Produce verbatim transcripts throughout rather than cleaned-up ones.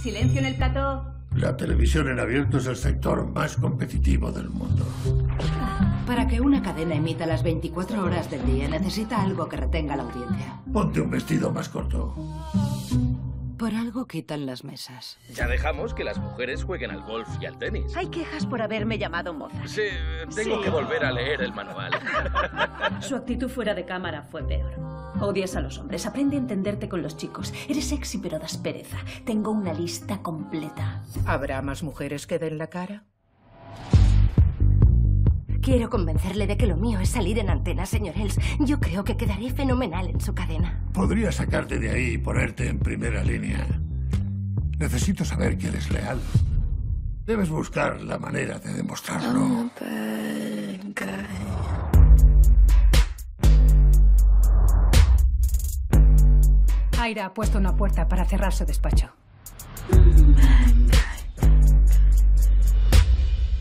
Silencio en el plató. La televisión en abierto es el sector más competitivo del mundo. Para que una cadena emita las veinticuatro horas del día, necesita algo que retenga la audiencia. Ponte un vestido más corto. Por algo quitan las mesas. Ya dejamos que las mujeres jueguen al golf y al tenis. Hay quejas por haberme llamado moza. Sí, tengo sí. que volver a leer el manual. Su actitud fuera de cámara fue peor. Odias a los hombres, aprende a entenderte con los chicos. Eres sexy pero das pereza. Tengo una lista completa. ¿Habrá más mujeres que den la cara? Quiero convencerle de que lo mío es salir en antena, señor Els. Yo creo que quedaré fenomenal en su cadena. Podría sacarte de ahí y ponerte en primera línea. Necesito saber que eres leal. Debes buscar la manera de demostrarlo. Aira ha puesto una puerta para cerrar su despacho.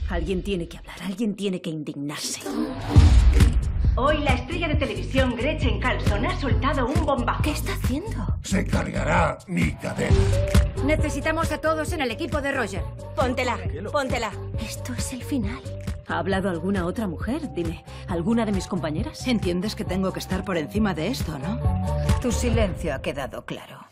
Alguien tiene que hablar, alguien tiene que indignarse. Hoy la estrella de televisión Gretchen Carlson ha soltado un bombazo. ¿Qué está haciendo? Se cargará mi cadena. Necesitamos a todos en el equipo de Roger. Póntela, póntela. Esto es el final. ¿Ha hablado alguna otra mujer? Dime, ¿alguna de mis compañeras? Entiendes que tengo que estar por encima de esto, ¿no? Tu silencio ha quedado claro.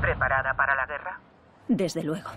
¿Preparada para la guerra? Desde luego.